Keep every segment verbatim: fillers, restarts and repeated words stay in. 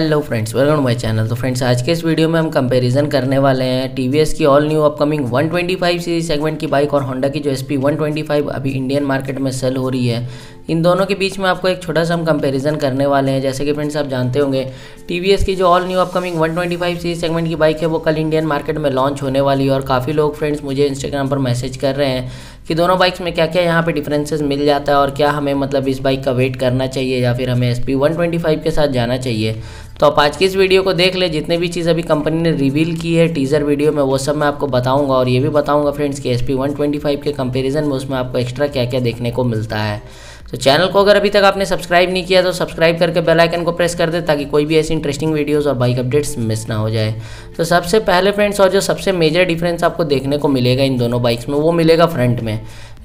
Hello friends, welcome to my channel. तो friends, आज के इस वीडियो में हम कंपैरिजन करने वाले हैं टीवीएस की all new upcoming one twenty five series segment की बाइक और होंडा की जो एसपी वन ट्वेंटी फाइव अभी इंडियन मार्केट में सेल हो रही है। इन दोनों के बीच में आपको एक छोटा सा हम कंपैरिजन करने वाले हैं। जैसे कि फ्रेंड्स आप जानते होंगे, टीवीएस की जो all new upcoming one twenty five series segment की बाइक है वो कल इंडियन मार्केट में लॉन्च होने वाली है। और काफ़ी लोग फ्रेंड्स मुझे इंस्टाग्राम पर मैसेज कर रहे हैं कि दोनों बाइक्स में क्या क्या यहाँ पे डिफरेंसेस मिल जाता है और क्या हमें मतलब इस बाइक का वेट करना चाहिए या फिर हमें एसपी वन ट्वेंटी फाइव के साथ जाना चाहिए। तो आप आज की इस वीडियो को देख ले, जितने भी चीज़ अभी कंपनी ने रिवील की है टीज़र वीडियो में वो सब मैं आपको बताऊंगा। और ये भी बताऊंगा फ्रेंड्स कि एसपी वन ट्वेंटी फाइव के कंपैरिजन में उसमें आपको एक्स्ट्रा क्या क्या देखने को मिलता है। तो चैनल को अगर अभी तक आपने सब्सक्राइब नहीं किया तो सब्सक्राइब करके बेल आइकन को प्रेस कर दे ताकि कोई भी ऐसी इंटरेस्टिंग वीडियोस और बाइक अपडेट्स मिस ना हो जाए। तो सबसे पहले फ्रेंड्स, और जो सबसे मेजर डिफरेंस आपको देखने को मिलेगा इन दोनों बाइक्स में वो मिलेगा फ्रंट में।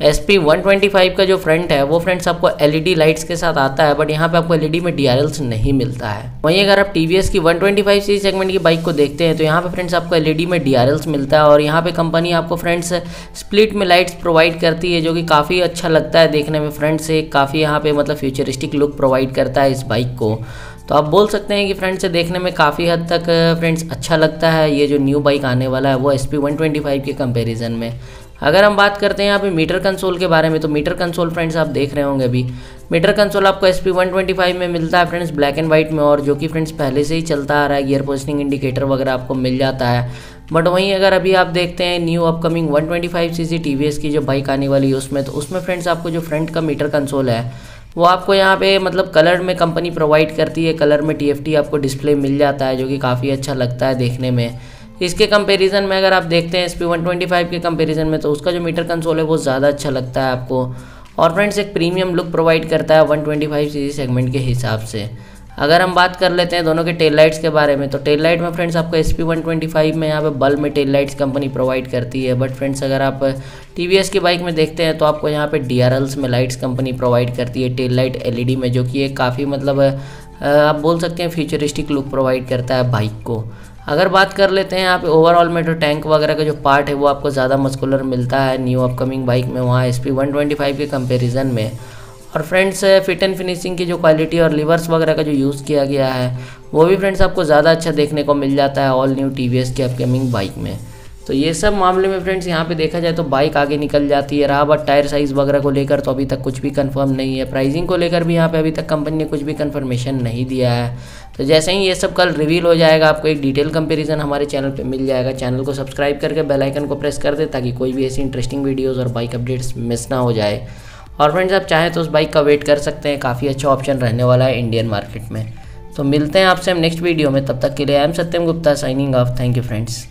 एसपी वन ट्वेंटी फाइव का जो फ्रंट है वो फ्रेंड्स आपको एलईडी लाइट्स के साथ आता है, बट यहाँ पे आपको एलईडी में डीआरएल्स नहीं मिलता है। वहीं अगर आप टीवीएस की one twenty five series segment की बाइक को देखते हैं तो यहाँ पे फ्रेंड्स आपको एलईडी में डीआरएल्स मिलता है और यहाँ पे कंपनी आपको फ्रेंड्स स्प्लिट में लाइट्स प्रोवाइड करती है, जो कि काफ़ी अच्छा लगता है देखने में। फ्रंट से काफ़ी यहाँ पे मतलब फ्यूचरिस्टिक लुक प्रोवाइड करता है इस बाइक को। तो आप बोल सकते हैं कि फ्रेंड्स से देखने में काफ़ी हद तक फ्रेंड्स अच्छा लगता है ये जो न्यू बाइक आने वाला है वो एसपी वन ट्वेंटी फाइव के कंपैरिजन में। अगर हम बात करते हैं यहाँ पे मीटर कंसोल के बारे में, तो मीटर कंसोल फ्रेंड्स आप देख रहे होंगे, अभी मीटर कंसोल आपको एसपी वन ट्वेंटी फाइव में मिलता है फ्रेंड्स ब्लैक एंड वाइट में, और जो कि फ्रेंड्स पहले से ही चलता आ रहा है। गियर पोजिशनिंग इंडिकेटर वगैरह आपको मिल जाता है। बट वहीं अगर अभी आप देखते हैं new upcoming one twenty five CC TVS की जो बाइक आने वाली है उसमें, तो उसमें फ्रेंड्स आपको जो फ्रंट का मीटर कंसोल है वो आपको यहाँ पे मतलब कलर में कंपनी प्रोवाइड करती है। कलर में टीएफटी आपको डिस्प्ले मिल जाता है, जो कि काफ़ी अच्छा लगता है देखने में। इसके कंपैरिजन में अगर आप देखते हैं एसपी वन ट्वेंटी फाइव के कंपैरिजन में, तो उसका जो मीटर कंसोल है वो ज़्यादा अच्छा लगता है आपको, और फ्रेंड्स एक प्रीमियम लुक प्रोवाइड करता है one twenty five CC segment के हिसाब से। अगर हम बात कर लेते हैं दोनों के टेल लाइट्स के बारे में, तो टेल लाइट में फ्रेंड्स आपको एसपी वन ट्वेंटी फाइव में यहाँ पे बल्ब में टेल लाइट्स कंपनी प्रोवाइड करती है। बट फ्रेंड्स अगर आप टीवीएस की बाइक में देखते हैं तो आपको यहाँ पे डीआरएल्स में लाइट्स कंपनी प्रोवाइड करती है टेल लाइट एलईडी में, जो कि एक काफ़ी मतलब आप बोल सकते हैं फ्यूचरिस्टिक लुक प्रोवाइड करता है बाइक को। अगर बात कर लेते हैं यहाँ पे ओवरऑल में, तो टैंक वगैरह का जो पार्ट है वो आपको ज़्यादा मस्कुलर मिलता है न्यू अपकमिंग बाइक में वहाँ एसपी वन ट्वेंटी फाइव के कंपैरिजन में। और फ्रेंड्स फिट एंड फिनिशिंग की जो क्वालिटी और लीवर्स वगैरह का जो यूज़ किया गया है वो भी फ्रेंड्स आपको ज़्यादा अच्छा देखने को मिल जाता है ऑल न्यू टीवीएस की अपकमिंग बाइक में। तो ये सब मामले में फ्रेंड्स यहाँ पे देखा जाए तो बाइक आगे निकल जाती है। रहा बट टायर साइज़ वगैरह को लेकर तो अभी तक कुछ भी कंफर्म नहीं है। प्राइसिंग को लेकर भी यहाँ पे अभी तक कंपनी ने कुछ भी कंफर्मेशन नहीं दिया है। तो जैसे ही ये सब कल रिवील हो जाएगा आपको एक डिटेल कंपैरिजन हमारे चैनल पे मिल जाएगा। चैनल को सब्सक्राइब करके बेल आइकन को प्रेस कर दे ताकि कोई भी ऐसी इंटरेस्टिंग वीडियोज़ और बाइक अपडेट्स मिस ना हो जाए। और फ्रेंड्स आप चाहें तो उस बाइक का वेट कर सकते हैं, काफ़ी अच्छा ऑप्शन रहने वाला है इंडियन मार्केट में। तो मिलते हैं आपसे हम नेक्स्ट वीडियो में, तब तक के लिए I am Satyam Gupta signing off. Thank you friends.